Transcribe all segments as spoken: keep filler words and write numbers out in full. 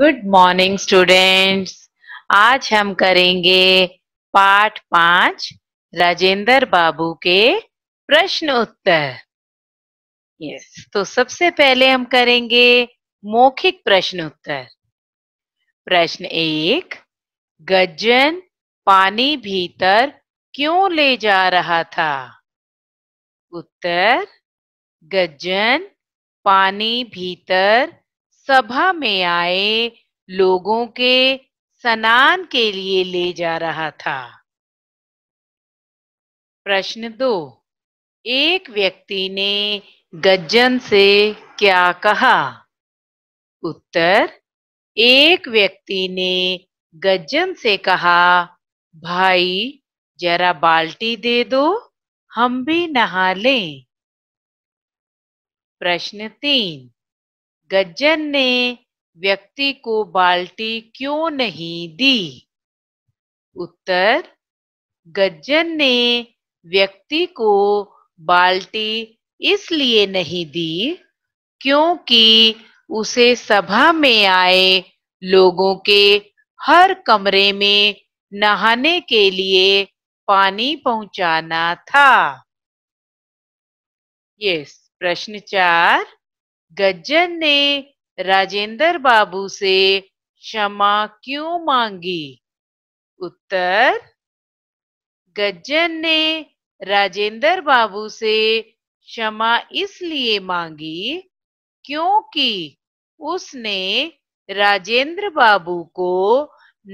Good morning students. आज हम करेंगे पाठ पांच राजेंद्र बाबू के प्रश्न उत्तर। यस, तो सबसे पहले हम करेंगे मौखिक प्रश्न उत्तर। प्रश्न एक, गज्जन पानी भीतर क्यों ले जा रहा था? उत्तर, गज्जन पानी भीतर सभा में आए लोगों के स्नान के लिए ले जा रहा था। प्रश्न दो, एक व्यक्ति ने गज्जन से क्या कहा? उत्तर, एक व्यक्ति ने गज्जन से कहा, भाई जरा बाल्टी दे दो, हम भी नहा लें। प्रश्न तीन, गज्जन ने व्यक्ति को बाल्टी क्यों नहीं दी? उत्तर, गज्जन ने व्यक्ति को बाल्टी इसलिए नहीं दी क्योंकि उसे सभा में आए लोगों के हर कमरे में नहाने के लिए पानी पहुंचाना था। यस, प्रश्न चार, गज्जन ने राजेंद्र बाबू से क्षमा क्यों मांगी? उत्तर, गज्जन ने राजेंद्र बाबू से क्षमा इसलिए मांगी क्योंकि उसने राजेंद्र बाबू को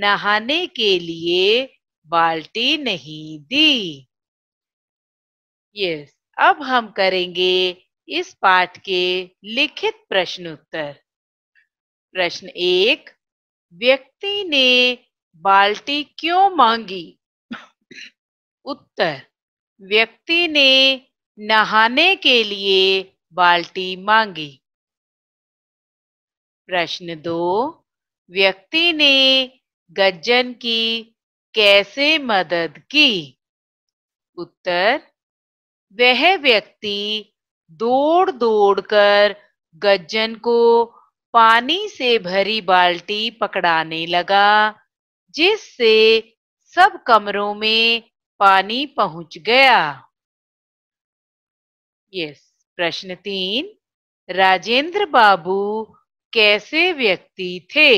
नहाने के लिए बाल्टी नहीं दी। यस, अब हम करेंगे इस पाठ के लिखित प्रश्न उत्तर। प्रश्न एक, व्यक्ति ने बाल्टी क्यों मांगी? उत्तर, व्यक्ति ने नहाने के लिए बाल्टी मांगी। प्रश्न दो, व्यक्ति ने गज्जन की कैसे मदद की? उत्तर, वह व्यक्ति दौड़ दौड़ कर गज्जन को पानी से भरी बाल्टी पकड़ाने लगा, जिससे सब कमरों में पानी पहुंच गया। यस, प्रश्न तीन, राजेंद्र बाबू कैसे व्यक्ति थे?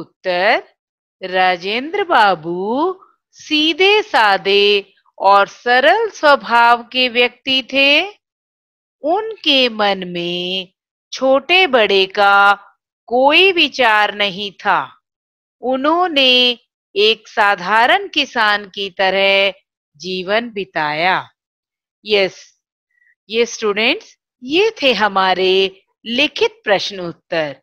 उत्तर, राजेंद्र बाबू सीधे सादे और सरल स्वभाव के व्यक्ति थे। उनके मन में छोटे बड़े का कोई विचार नहीं था। उन्होंने एक साधारण किसान की तरह जीवन बिताया। यस, ये स्टूडेंट्स, ये थे हमारे लिखित प्रश्न उत्तर।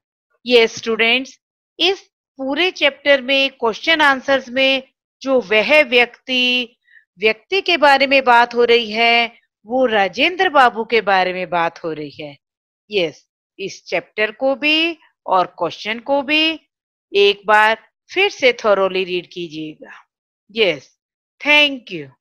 ये स्टूडेंट्स, इस पूरे चैप्टर में क्वेश्चन आंसर्स में जो वह व्यक्ति व्यक्ति के बारे में बात हो रही है, वो राजेंद्र बाबू के बारे में बात हो रही है। यस, इस चैप्टर को भी और क्वेश्चन को भी एक बार फिर से थोरोली रीड कीजिएगा। Yes, thank you.